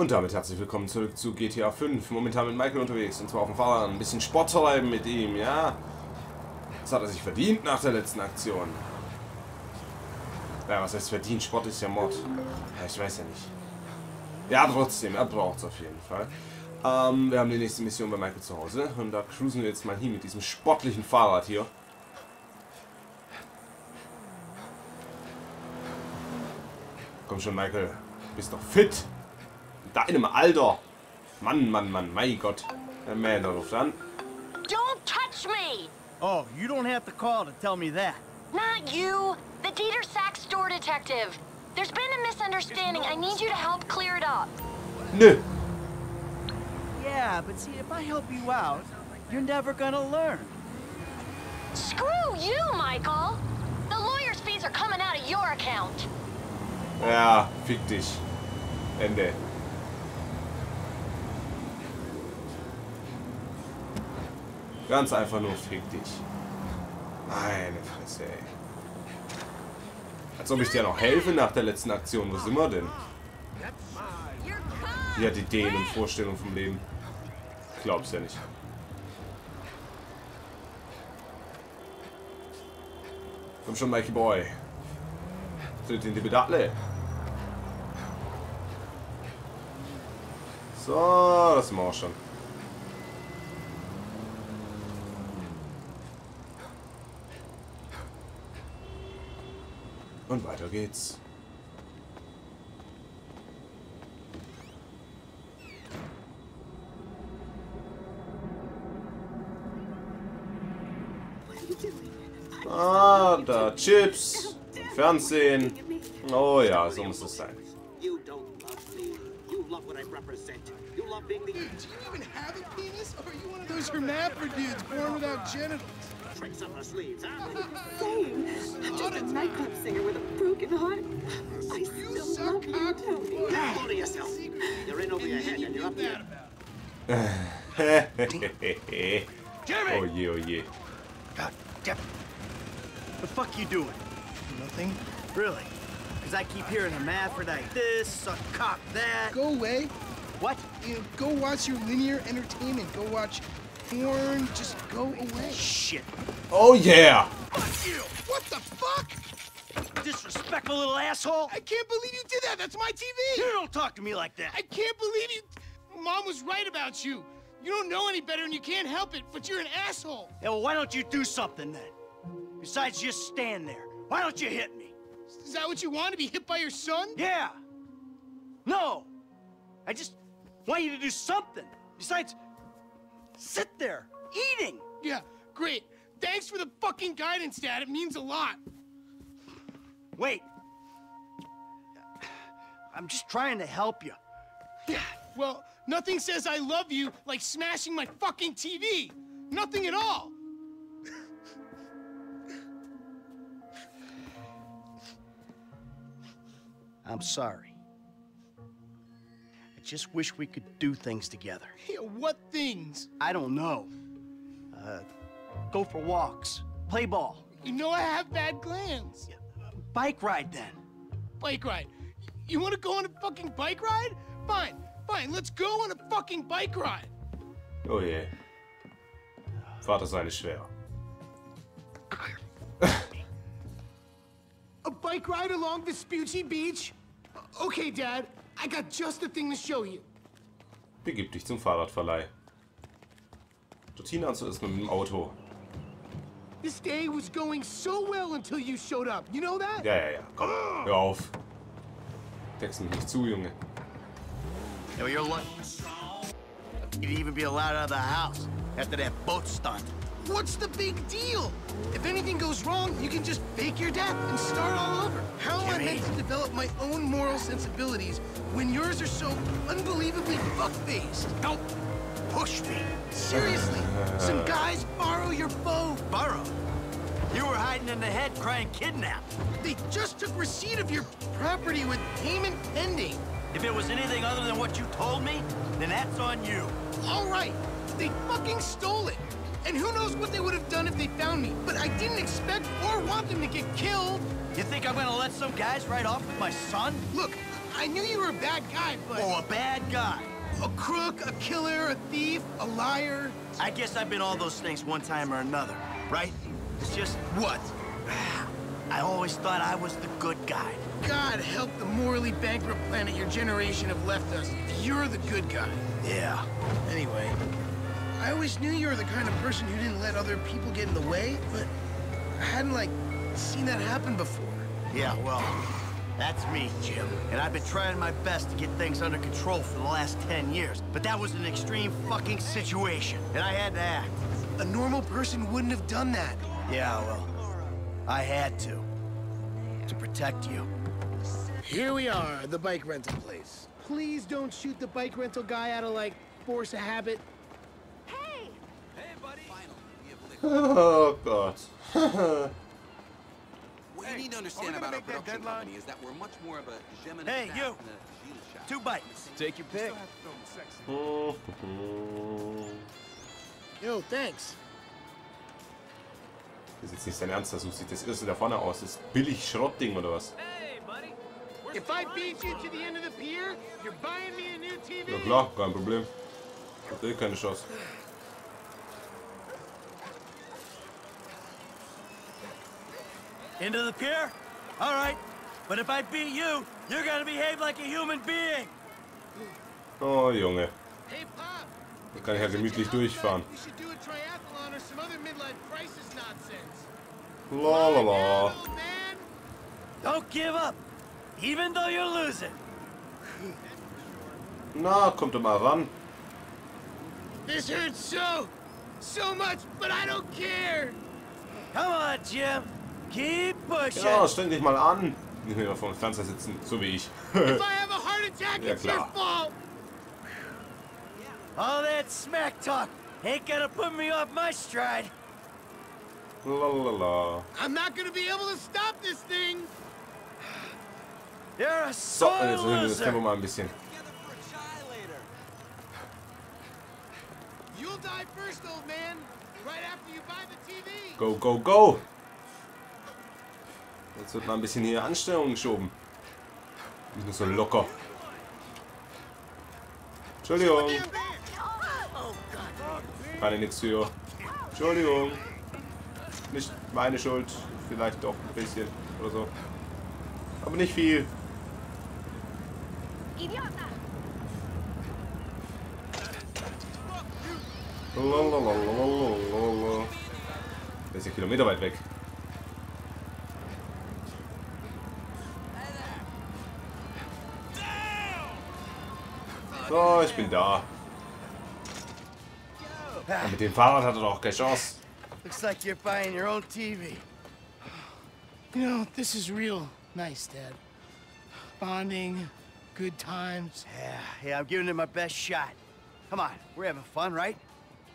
Und damit herzlich willkommen zurück zu GTA 5. Momentan mit Michael unterwegs, und zwar auf dem Fahrrad. Ein bisschen Sport treiben mit ihm, ja. Das hat er sich verdient nach der letzten Aktion. Ja, was heißt verdient? Sport ist ja Mord. Ja, ich weiß ja nicht. Ja, trotzdem, er braucht es auf jeden Fall. Wir haben die nächste Mission bei Michael zu Hause. Und da cruisen wir jetzt mal hin mit diesem sportlichen Fahrrad hier. Komm schon, Michael. Du bist doch fit. In deinem Alter. Mann, Mann, Mann. Mein Gott. Amanda ruft an. Don't touch me. Oh, you don't have to call to tell me that. Not you. The Dieter Sachs store detective. There's been a misunderstanding. I need you to help clear it up. Nö. Yeah, but see, if I help you out, you're never gonna learn. Screw you, Michael. The lawyer's fees are coming out of your account. Ja, fick dich. Ende. Ganz einfach nur fick dich. Meine Fresse, ey. Als ob ich dir noch helfe nach der letzten Aktion. Wo sind wir denn? Die hat Ideen und Vorstellungen vom Leben. Ich glaub's ja nicht. Komm schon, Mikey Boy. Tritt in die Bedatle. So, das machen wir schon. Und weiter geht's. Ah, da Chips, Fernsehen. Oh ja, so muss es sein. Tricks up her sleeves, huh? Same. I'm just a nightclub singer with a broken heart. I still love you, tell me. Hold yourself. You're in over your head and you're up there. Jimmy! Oh yeah, oh yeah. God damn it. What the fuck you doing? Nothing. Really? Because I keep hearing hermaphrodite this, suck cock that. Go away. What? You go watch your linear entertainment. Go watch... Warren, just go away. Shit. Oh yeah. Fuck you. What the fuck? Disrespectful little asshole. I can't believe you did that. That's my TV. You don't talk to me like that. I can't believe you. Mom was right about you. You don't know any better and you can't help it, but you're an asshole. Yeah, well, why don't you do something then? Besides just stand there. Why don't you hit me? Is that what you want? To be hit by your son? Yeah. No. I just want you to do something. Besides... sit there, eating! Yeah, great. Thanks for the fucking guidance, Dad. It means a lot. Wait. I'm just trying to help you. Yeah, well, nothing says I love you like smashing my fucking TV. Nothing at all. I'm sorry. Just wish we could do things together. Yeah, what things? I don't know. Go for walks. Play ball. You know I have bad glands. Yeah, bike ride then. Bike ride? You want to go on a fucking bike ride? Fine, fine, let's go on a fucking bike ride. Oh yeah. Vater seine schwer. A bike ride along Vespucci Beach? Okay, Dad. I got just the thing to show you. Begib dich zum Fahrradverleih. Dorthin anzuerst mit dem Auto. This day was going so well until you showed up. You know that? Ja, ja, ja. Komm, hör auf. Text mich nicht zu, Junge. Yeah, well, you're lucky. You'd even be allowed out of the house after that boat stunt. What's the big deal? If anything goes wrong, you can just fake your death and start all over. How am I meant to develop my own moral sensibilities when yours are so unbelievably fuck-faced? Don't push me. Seriously, some guys borrow your phone. Borrow? You were hiding in the head crying kidnapped. They just took receipt of your property with payment pending. If it was anything other than what you told me, then that's on you. All right, they fucking stole it. And who knows what they would have done if they found me. But I didn't expect or want them to get killed. You think I'm gonna let some guys ride off with my son? Look, I knew you were a bad guy, but... Oh, a bad guy. A crook, a killer, a thief, a liar. I guess I've been all those things one time or another, right? It's just... What? I always thought I was the good guy. God help the morally bankrupt planet your generation have left us. You're the good guy. Yeah. Anyway, I always knew you were the kind of person who didn't let other people get in the way, but I hadn't, like, seen that happen before. Yeah, well, that's me, Jim. And I've been trying my best to get things under control for the last 10 years. But that was an extreme fucking situation, and I had to act. A normal person wouldn't have done that. Yeah, well, I had to. To protect you. Here we are, the bike rental place. Please don't shoot the bike rental guy out of, like, force of habit. Hey! Hey, buddy! Oh, God. What you need to understand about our production company is that we're much more of a Gemini. Hey, you! Two bites. Take your pick. Yo, thanks. Das ist jetzt nicht sein Ernst, das sieht das erste da vorne aus. Das ist billig Schrottding oder was? If I beat you to the end of the pier, you're buying me a new TV. Ja klar, kein Problem. Hat eh keine Chance. Into the pier? All right. But if I beat you, you're gonna behave like a human being. Oh, Junge. Hey, Pop. Da kann ich ja gemütlich durchfahren. La la la. Don't give up, even though you're losing. Na, kommt doch mal ran. This hurts so much, but I don't care. Come on, Jim. Keep pushing. Ja, stell dich mal an. Nicht mehr vor dem Fernseher sitzen, so wie ich. Ja, klar. All that smack talk ain't gonna put me off my stride. La la la. I'm not gonna be able to stop this thing. You're a sore loser. You'll die first, old man. Right after you buy the TV. Go, go, go. Jetzt wird mal ein bisschen hier Anstellung geschoben. Nicht nur so locker. Entschuldigung. Keine nichts für. Entschuldigung. Nicht meine Schuld. Vielleicht doch ein bisschen oder so. Aber nicht viel. Lalalala. Der ist ja Kilometer weit weg. So, ich bin da. Ja, mit dem Fahrrad hat er doch keine Chance. Looks like you're buying your own TV. You know, this is real nice, Dad. Bonding, good times. Yeah, I'm giving it my best shot. Come on, we're having fun, right?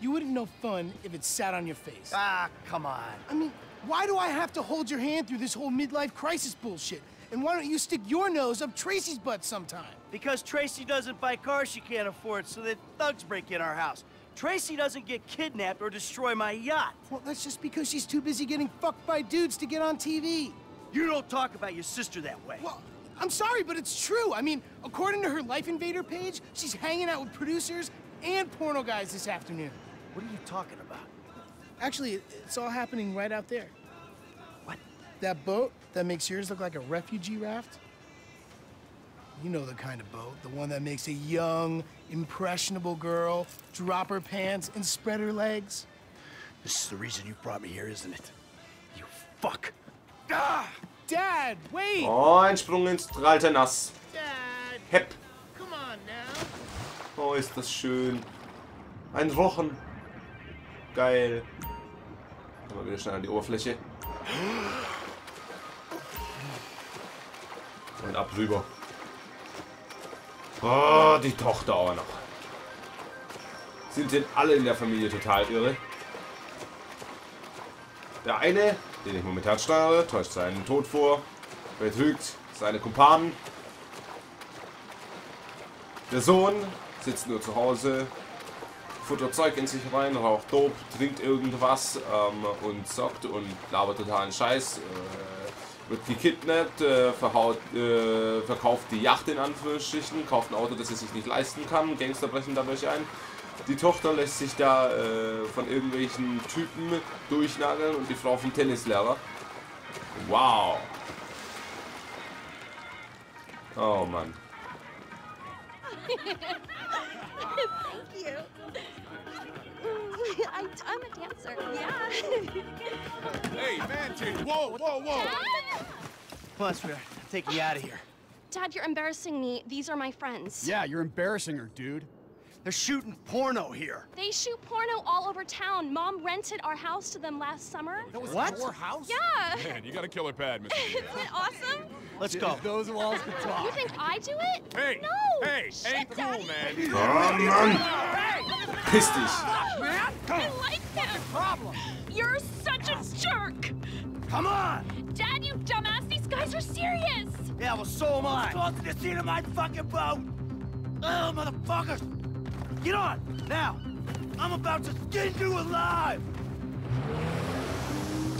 You wouldn't know fun if it sat on your face. Ah, come on. I mean, why do I have to hold your hand through this whole midlife crisis bullshit? And why don't you stick your nose up Tracy's butt sometime? Because Tracy doesn't buy cars she can't afford, so that thugs break in our house. Tracy doesn't get kidnapped or destroy my yacht. Well, that's just because she's too busy getting fucked by dudes to get on TV. You don't talk about your sister that way. Well, I'm sorry, but it's true. I mean, according to her Life Invader page, she's hanging out with producers and porno guys this afternoon. What are you talking about? Actually, it's all happening right out there. That boat that makes yours look like a refugee raft? You know the kind of boat, the one that makes a young, impressionable girl drop her pants and spread her legs. This is the reason you brought me here, isn't it? You fuck. Ah, Dad, wait! Oh, ein Sprung ins Alter Nass. Dad! Hep. Come on now. Oh, ist das schön. Ein Rochen. Geil. Mal wieder schnell an die Oberfläche. Und ab rüber. Oh, die Tochter auch noch. Sind denn alle in der Familie total irre? Der eine, den ich momentan steuere, täuscht seinen Tod vor, betrügt seine Kumpanen. Der Sohn sitzt nur zu Hause, futtert Zeug in sich rein, raucht Dope, trinkt irgendwas und zockt und labert totalen Scheiß. Wird gekidnappt, verkauft die Yacht in Anführungsstrichen, kauft ein Auto, das er sich nicht leisten kann, Gangster brechen dadurch ein. Die Tochter lässt sich da von irgendwelchen Typen durchnageln und die Frau vom Tennislehrer. Wow! Oh Mann. Thank you. I'm a dancer. Yeah. Hey, man, Jane. Whoa, whoa, whoa. Dad? Plus, we're taking you out of here. Dad, you're embarrassing me. These are my friends. Yeah, you're embarrassing her, dude. They're shooting porno here. They shoot porno all over town. Mom rented our house to them last summer. That was our house? Yeah. Man, you got a killer pad, Mr. Isn't it awesome? Let's go. Those walls can talk. You think I do it? Hey. No. Hey, ain't cool, man. Come on. Piss dich. Man, I like that. Problem. You're such a jerk. Come on. Dad, you dumbass. These guys are serious. Yeah, well, so am I. Let's go to the scene of my fucking boat. Oh, motherfuckers. Get on! Now! I'm about to skin you alive!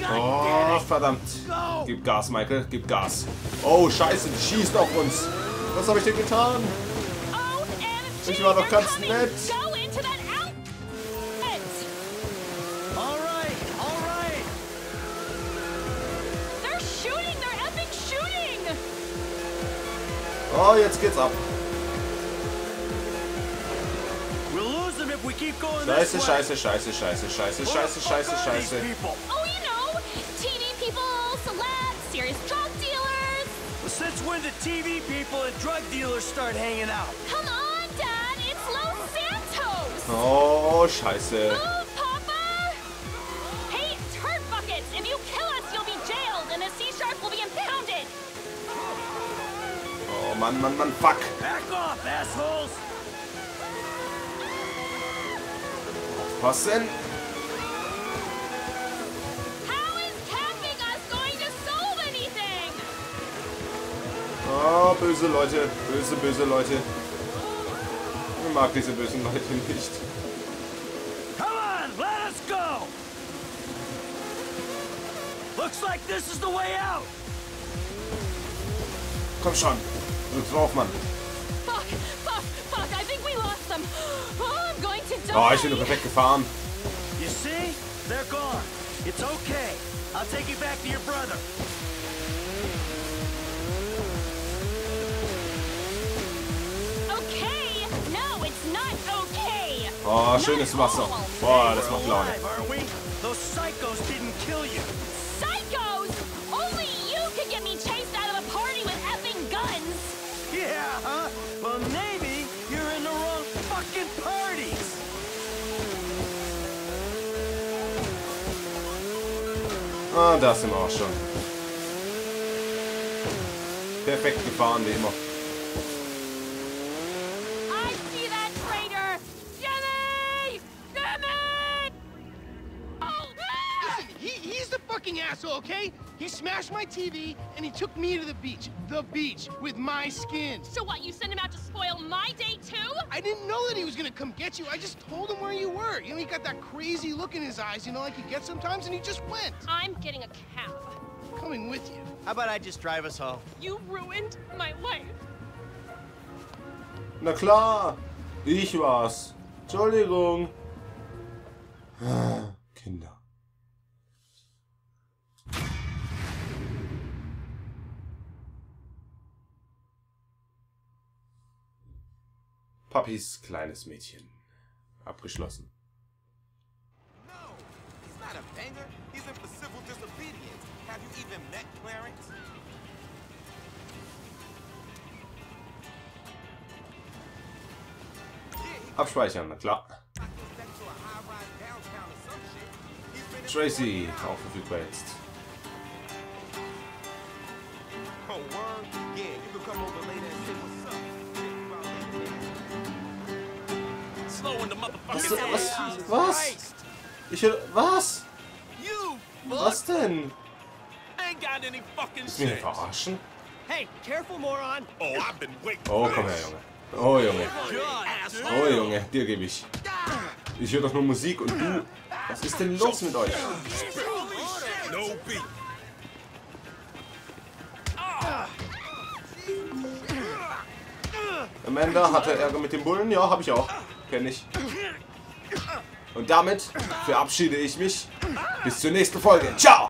Oh, verdammt! Gib Gas, Michael, gib Gas! Oh, scheiße, die schießt auf uns! Was habe ich denn getan? Ich war doch ganz nett! Oh, jetzt geht's ab! Scheiße, scheiße, scheiße, scheiße, scheiße, scheiße, scheiße, scheiße. Oh, you know, TV people, celebs, serious drug dealers. Well, since when did TV people and drug dealers start hanging out? Come on, Dad, it's Los Santos. Oh, scheiße. Move, Papa. Hey, turd buckets, if you kill us, you'll be jailed and a sea shark will be impounded. Oh, Mann, Mann, Mann, fuck. Back off, assholes. Was denn? How is camping us going to solve anything? Oh, böse Leute, böse, böse Leute. Ich mag diese bösen Leute nicht. Come on, let us go. Looks like this is the way out. Komm schon, drück drauf, Mann. Fuck, fuck, fuck! I think we lost them. Oh, ich bin perfekt gefahren. You see? They're gone. It's okay. I'll take you back to your brother. Okay? No, it's not okay. Oh, schönes Wasser. Boah, das macht Laune. Those psychos didn't kill you. Psychos? Only you could get me chased out of a party with effing guns. Yeah, huh? Well, maybe you're in the wrong fucking parties. Ah, da sind wir auch schon. Perfekt gefahren, wie immer. I see that traitor! Jimmy! Jimmy! Oh! Listen, he's the fucking asshole, okay? He smashed my TV and he took me to the beach. The beach with my skin. So what, you sent him out to spoil my day too? I didn't know that he was gonna come get you. I just told him where you were. You know, he got that crazy look in his eyes, you know, like he gets sometimes, and he just went. I'm getting a cab. Coming with you. How about I just drive us home? You ruined my life. Na klar, ich war's. Entschuldigung. Kinder. Papis kleines Mädchen. Abgeschlossen. No, he's not a banger. He's in for civil disobedience. Have you even met Clarence? Abspeichern, na klar. Tracy, auch verfügbar jetzt. Oh, word? Yeah, you can come over later and say, Was? Ich höre... Was? Was denn? Willst du mich verarschen? Oh, komm her, Junge. Oh, Junge. Oh, Junge, dir gebe ich. Ich höre doch nur Musik und du... Was ist denn los mit euch? Amanda hatte Ärger mit dem Bullen. Ja, habe ich auch. Kenne ich. Und damit verabschiede ich mich. Bis zur nächsten Folge. Ciao!